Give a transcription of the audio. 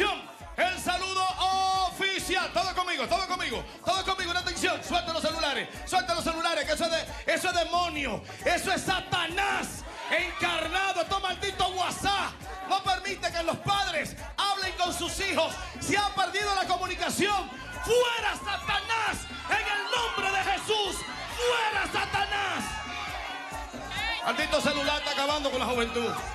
atención, el saludo oficial. Todo conmigo, todo conmigo, todo conmigo. Una atención, suelta los celulares, que eso es demonio. Eso es Satanás encarnado. Esto maldito WhatsApp no permite que los padres hablen con sus hijos. Si han perdido la comunicación, fuera Satanás, en el nombre de Jesús, fuera Satanás. Maldito celular está acabando con la juventud.